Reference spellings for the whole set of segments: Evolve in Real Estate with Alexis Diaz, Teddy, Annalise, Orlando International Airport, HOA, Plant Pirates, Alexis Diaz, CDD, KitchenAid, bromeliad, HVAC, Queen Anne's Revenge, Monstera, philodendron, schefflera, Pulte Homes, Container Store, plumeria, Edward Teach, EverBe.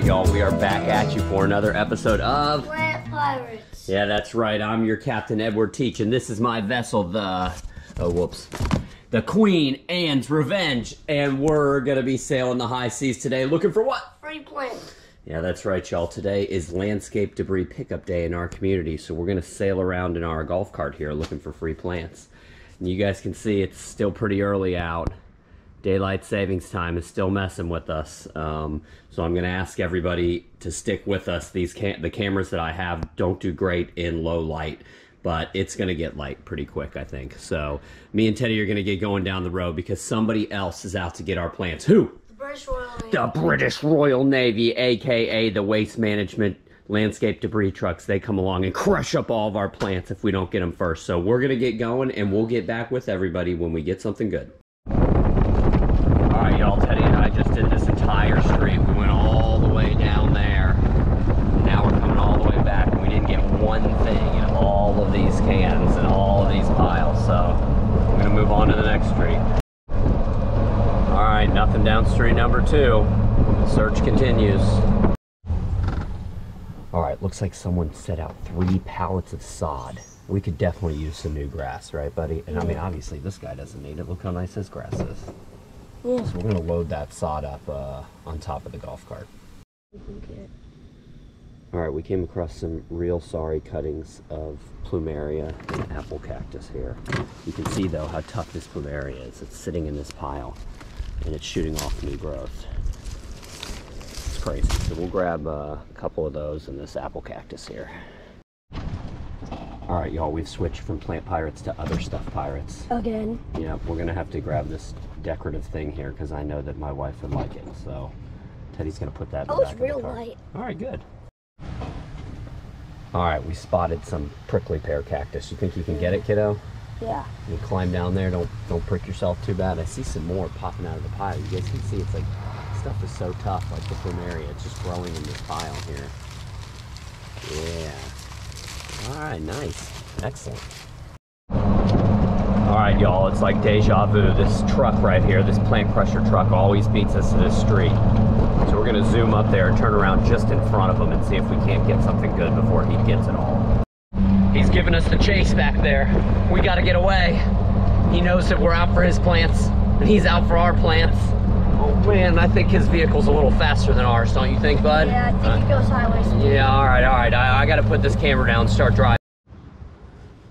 right, y'all, we are back at you for another episode of Plant Pirates. Yeah, that's right. I'm your captain, Edward Teach, and this is my vessel, the the Queen Anne's Revenge, and we're gonna be sailing the high seas today, looking for what? Free plants. Yeah, that's right, y'all. Today is landscape debris pickup day in our community, so we're gonna sail around in our golf cart here looking for free plants. And you guys can see it's still pretty early out. Daylight savings time is still messing with us, so I'm gonna ask everybody to stick with us. The cameras that I have don't do great in low light, but it's gonna get light pretty quick, I think. So me and Teddy are gonna get going down the road because somebody else is out to get our plants. Who? The British Royal Navy. The British Royal Navy, AKA the Waste Management Landscape Debris Trucks. They come along and crush up all of our plants if we don't get them first. So we're gonna get going and we'll get back with everybody when we get something good. Y'all, Teddy and I just did this entire street. We went all the way down there. Now we're coming all the way back, and we didn't get one thing in all of these cans and all of these piles. So we're gonna move on to the next street. All right, nothing down street number 2. The search continues. All right, looks like someone set out 3 pallets of sod. We could definitely use some new grass, right, buddy? And I mean, obviously this guy doesn't need it. Look how nice his grass is. Yeah. So we're going to load that sod up on top of the golf cart. Alright, we came across some real sorry cuttings of plumeria and apple cactus here. You can see, though, how tough this plumeria is. It's sitting in this pile, and it's shooting off new growth. It's crazy. So we'll grab a couple of those and this apple cactus here. All right, y'all, we've switched from Plant Pirates to Other Stuff Pirates. Again. Yeah, we're going to have to grab this decorative thing here because I know that my wife would like it. So Teddy's going to put that in the back of the car. Oh, it's real light. All right, good. All right, we spotted some prickly pear cactus. You think you can get it, kiddo? Yeah. You climb down there. Don't prick yourself too bad. I see some more popping out of the pile. You guys can see it's like stuff is so tough, like the plumeria. It's just growing in this pile here. Yeah. All right, nice. Excellent. All right, y'all, it's like deja vu. This truck right here, this plant crusher truck, always beats us to this street. So we're going to zoom up there and turn around just in front of him and see if we can't get something good before he gets it all. He's giving us the chase back there. We got to get away. He knows that we're out for his plants, and he's out for our plants. Oh, man, I think his vehicle's a little faster than ours, don't you think, bud? Yeah, I think it goes highway speed. Yeah, all right. I got to put this camera down and start driving.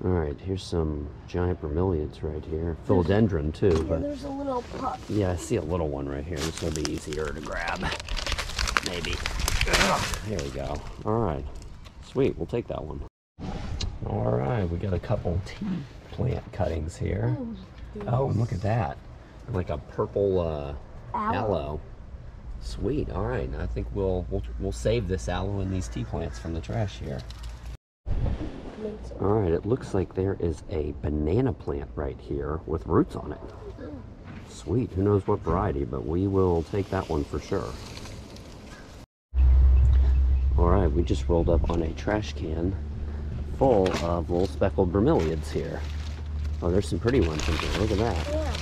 All right, here's some giant bromeliads right here. Philodendron, too. Yeah, but there's a little pup. Yeah, I see a little one right here. This will be easier to grab, maybe. There we go. All right. Sweet, we'll take that one. All right, we got a couple tea plant cuttings here. Oh, and look at that. Like a purple... Aloe. Sweet. All right. I think we'll save this aloe and these tea plants from the trash here. All right. It looks like there is a banana plant right here with roots on it. Sweet. Who knows what variety, but we will take that one for sure. All right. We just rolled up on a trash can full of little speckled bromeliads here. Oh, there's some pretty ones in here. Look at that. Yeah.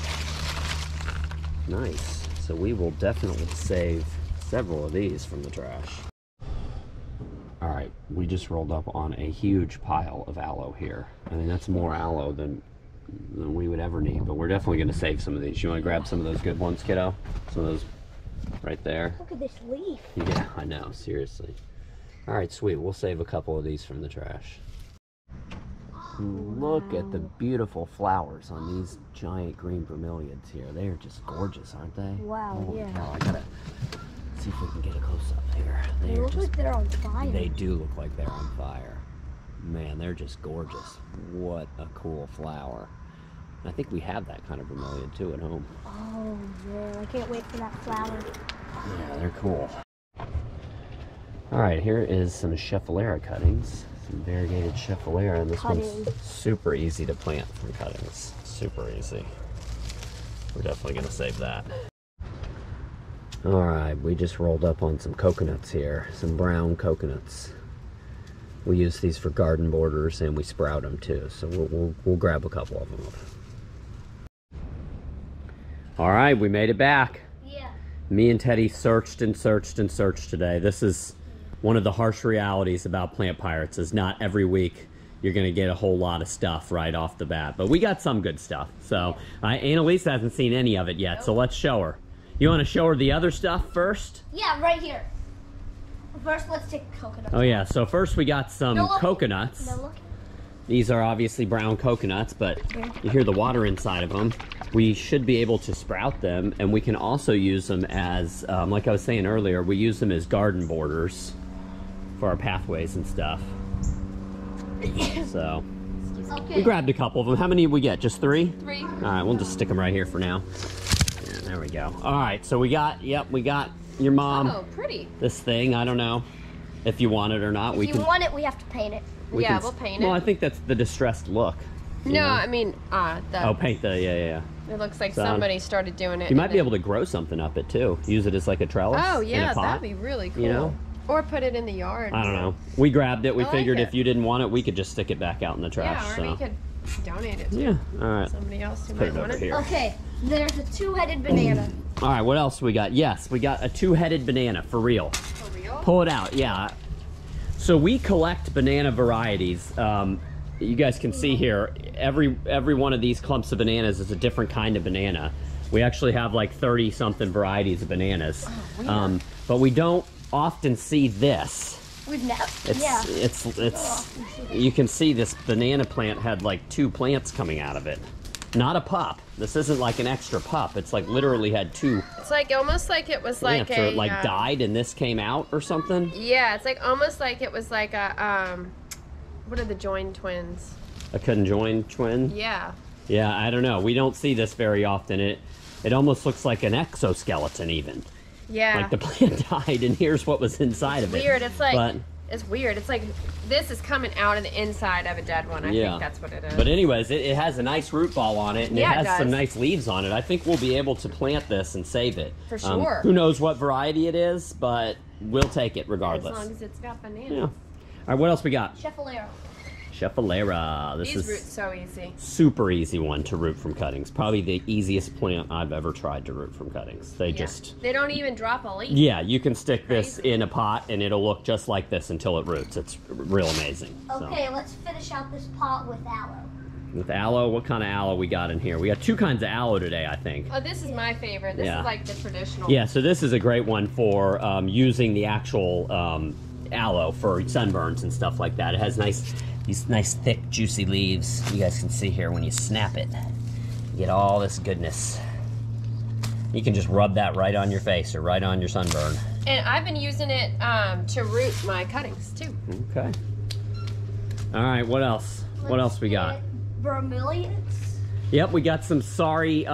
Nice. So we will definitely save several of these from the trash. All right, we just rolled up on a huge pile of aloe here. I mean, that's more aloe than we would ever need, but we're definitely going to save some of these. You want to grab some of those good ones, kiddo? Some of those right there. Look at this leaf. Yeah, I know, seriously. All right, sweet. We'll save a couple of these from the trash. Look at the beautiful flowers on these giant green bromeliads here. They are just gorgeous, aren't they? Wow, holy cow. I gotta see if we can get a close-up here. They look like they're on fire. They do look like they're on fire. Man, they're just gorgeous. What a cool flower. And I think we have that kind of bromeliad, too, at home. Oh, yeah. I can't wait for that flower. Yeah, they're cool. All right, here is some schefflera cuttings. Variegated schefflera, and this one's super easy to plant from cuttings. Super easy. We're definitely going to save that. Alright, we just rolled up on some coconuts here. Some brown coconuts. We use these for garden borders, and we sprout them too, so we'll grab a couple of them. Alright, we made it back. Yeah. Me and Teddy searched and searched and searched today. This is one of the harsh realities about Plant Pirates, is not every week you're going to get a whole lot of stuff right off the bat. But we got some good stuff. So Annalise hasn't seen any of it yet, so let's show her. You want to show her the other stuff first? Yeah, right here. First, let's take coconuts. Oh yeah, so first we got some coconuts. These are obviously brown coconuts, but you hear the water inside of them. We should be able to sprout them, and we can also use them as, like I was saying earlier, we use them as garden borders for our pathways and stuff. So, okay. We grabbed a couple of them. How many did we get? Just three? Three. All right, we'll just stick them right here for now. Yeah, there we go. All right, so we got, yep, we got your mom. Oh, pretty. This thing, I don't know if you want it or not. If we you can, want it, we have to paint it. Yeah, we'll paint it. Well, I think that's the distressed look. No, know? I mean, oh, paint the, yeah. It looks like somebody started doing it. You might be able to grow something up it, too. Use it as like a trellis. Oh, yeah, that'd be really cool. You know? Or put it in the yard. I don't know. We grabbed it. We figured if you didn't want it, we could just stick it back out in the trash. Yeah, or we could donate it to somebody else who might want it. Okay, there's a two-headed banana. All right, what else we got? Yes, we got a two-headed banana, for real. For real? Pull it out, yeah. So we collect banana varieties. You guys can see here, every one of these clumps of bananas is a different kind of banana. We actually have like 30-something varieties of bananas. Oh, but we don't often see this. We've never, you can see this banana plant had like two plants coming out of it. Not a pup. This isn't like an extra pup. It's like literally had two. It's like almost like it was like so it like died and this came out or something. Yeah, it's like almost like it was like a what are the joined twins? A conjoined twin? Yeah. Yeah, I don't know. We don't see this very often. It almost looks like an exoskeleton even. Yeah. Like the plant died and here's what was inside of it. Weird. It's like it's weird. It's like this is coming out of the inside of a dead one. I think that's what it is. But anyways, it has a nice root ball on it, and it has some nice leaves on it. I think we'll be able to plant this and save it. For sure. Who knows what variety it is, but we'll take it regardless. As long as it's got bananas. Yeah. All right, what else we got? Schefflera. Schefflera. This is roots so easy. Super easy one to root from cuttings. Probably the easiest plant I've ever tried to root from cuttings. They don't even drop a leaf. Yeah, you can stick this in a pot and it'll look just like this until it roots. It's real amazing. Okay, let's finish out this pot with aloe. With aloe, what kind of aloe we got in here? We got two kinds of aloe today, I think. Oh, this is my favorite. This is like the traditional. Yeah, so this is a great one for using the actual aloe for sunburns and stuff like that. It has these nice thick juicy leaves. You guys can see here when you snap it, you get all this goodness. You can just rub that right on your face or right on your sunburn. And I've been using it to root my cuttings too. Okay. All right, what else? What else we got? Bromeliads. Yep, we got some speckled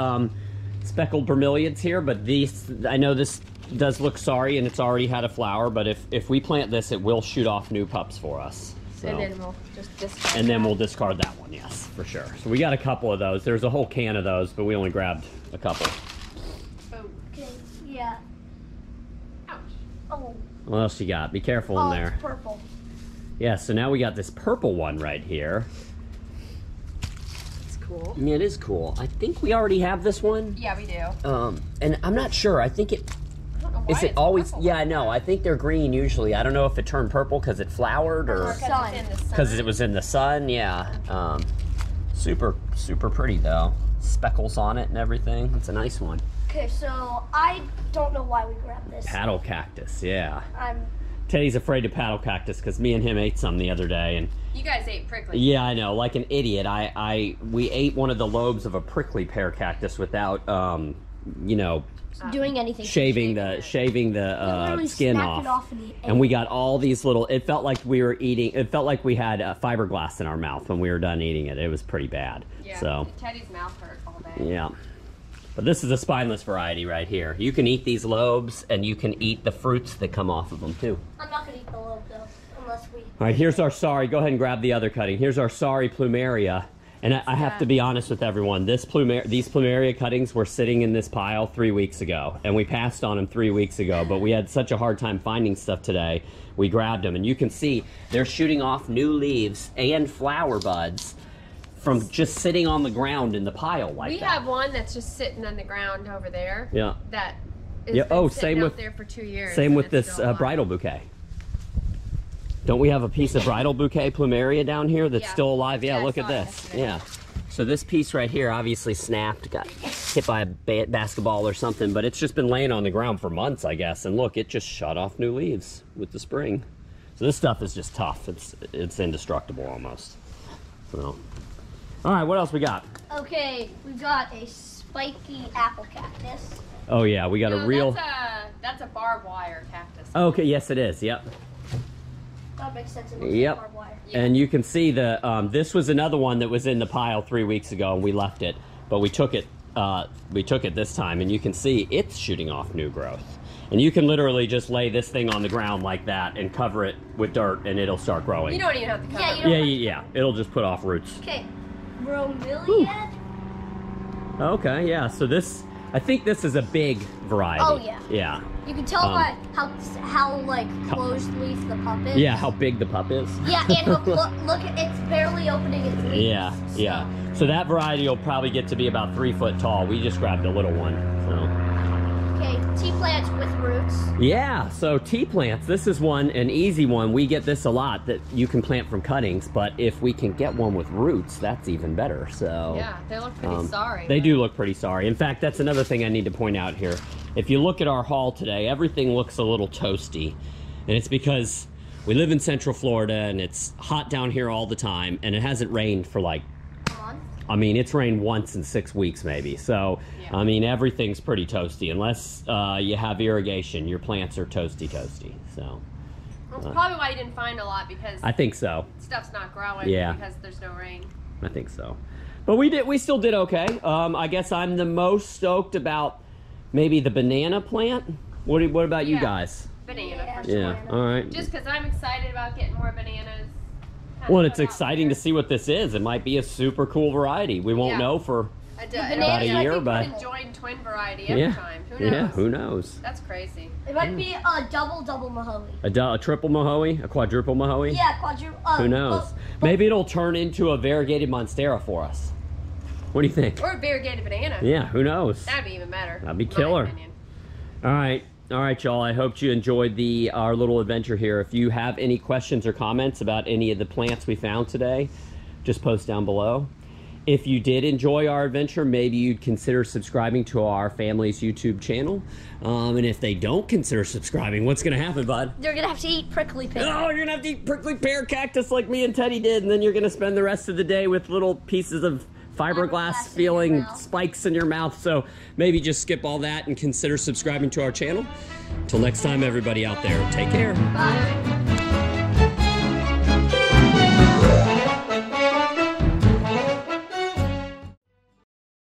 bromeliads here, but these, I know this does look sorry and it's already had a flower, but if we plant this, it will shoot off new pups for us. So, and then we'll just discard we'll discard that one, yes, for sure. So we got a couple of those. There's a whole can of those, but we only grabbed a couple. Okay, yeah. Ouch. Oh. What else you got? Be careful in there. It's purple. Yeah, so now we got this purple one right here. It's cool. Yeah, it is cool. I think we already have this one. Yeah, we do. And I'm not sure. I think it... Is it always? Purple? Yeah, I know. I think they're green usually. I don't know if it turned purple because it flowered or because it was in the sun. Yeah. Super pretty though. Speckles on it and everything. It's a nice one. Okay, so I don't know why we grabbed this. Paddle cactus. Yeah. Teddy's afraid of paddle cactus because me and him ate some the other day and. You guys ate prickly. Yeah, I know. Like an idiot, we ate one of the lobes of a prickly pear cactus without you know. Doing anything. Shaving the skin off. And we got all these little, it felt like we were eating, it felt like we had fiberglass in our mouth when we were done eating it. It was pretty bad. Yeah, so. Teddy's mouth hurt all day. Yeah. But this is a spineless variety right here. You can eat these lobes and you can eat the fruits that come off of them too. I'm not going to eat the lobe though, unless we. All right, here's our sorry, go ahead and grab the other cutting. Here's our sorry plumeria. And I have to be honest with everyone, these plumeria cuttings were sitting in this pile 3 weeks ago, and we passed on them 3 weeks ago, but we had such a hard time finding stuff today, we grabbed them. And you can see they're shooting off new leaves and flower buds from just sitting on the ground in the pile like that. We have one that's just sitting on the ground over there. Yeah. That Yeah. Oh, same with there for 2 years. Same with this bridal bouquet. Don't we have a piece of bridal bouquet plumeria down here that's still alive? Yeah, look at this. Yeah. So this piece right here obviously snapped, got hit by a basketball or something, but it's just been laying on the ground for months, I guess. And look, it just shot off new leaves with the spring. So this stuff is just tough. It's indestructible almost. So, all right, what else we got? Okay, we got a spiky apple cactus. Oh yeah, we got a real. That's a barbed wire cactus. Okay, yes it is. Yep. That makes sense. It looks like barbed wire. Yeah. And you can see the this was another one that was in the pile 3 weeks ago, and we left it, but we took it this time, and you can see it's shooting off new growth. And you can literally just lay this thing on the ground like that and cover it with dirt, and it'll start growing. You don't even have to cover it. Yeah. It'll just put off roots. Okay, bromeliad. Okay, yeah. So this, I think this is a big variety. Oh yeah. Yeah. You can tell by how like closed leaf the pup is. Yeah, how big the pup is. Yeah, and look, it's barely opening its leaves. Yeah, so. Yeah. So that variety will probably get to be about 3 foot tall. We just grabbed a little one. So. Okay, tea plants with roots. Yeah, so tea plants. This is one, an easy one. We get this a lot that you can plant from cuttings, but if we can get one with roots, that's even better. So yeah, they look pretty sorry. They do look pretty sorry. In fact, that's another thing I need to point out here. If you look at our haul today, everything looks a little toasty, and it's because we live in Central Florida and it's hot down here all the time, and it hasn't rained for like a month. I mean, it's rained once in 6 weeks maybe, so yeah. I mean, everything's pretty toasty unless you have irrigation. Your plants are toasty, so. That's probably why you didn't find a lot, because I think so. Stuff's not growing because there's no rain. I think so, but we still did okay. I guess I'm the most stoked about maybe the banana plant. What about you guys? Banana for sure. Yeah, all right. Just because I'm excited about getting more bananas. Well, it's exciting to see what this is. It might be a super cool variety. We won't know for about a year, but. Bananas, I think, can join twin variety every time. Who knows? Yeah, who knows? That's crazy. It might be a double Mohoe. A triple Mohoe? A quadruple Mohoe? Yeah, quadruple. Who knows? Maybe it'll turn into a variegated Monstera for us. What do you think? Or a variegated banana. Yeah, who knows? That'd be even better. That'd be killer. All right, y'all. I hope you enjoyed our little adventure here. If you have any questions or comments about any of the plants we found today, just post down below. If you did enjoy our adventure, maybe you'd consider subscribing to our family's YouTube channel. And if they don't consider subscribing, what's going to happen, bud? They're going to have to eat prickly pear. Oh, you're going to have to eat prickly pear cactus like me and Teddy did, and then you're going to spend the rest of the day with little pieces of fiberglass feeling spikes in your mouth. So maybe just skip all that and consider subscribing to our channel. Till next time, everybody out there, take care. Bye.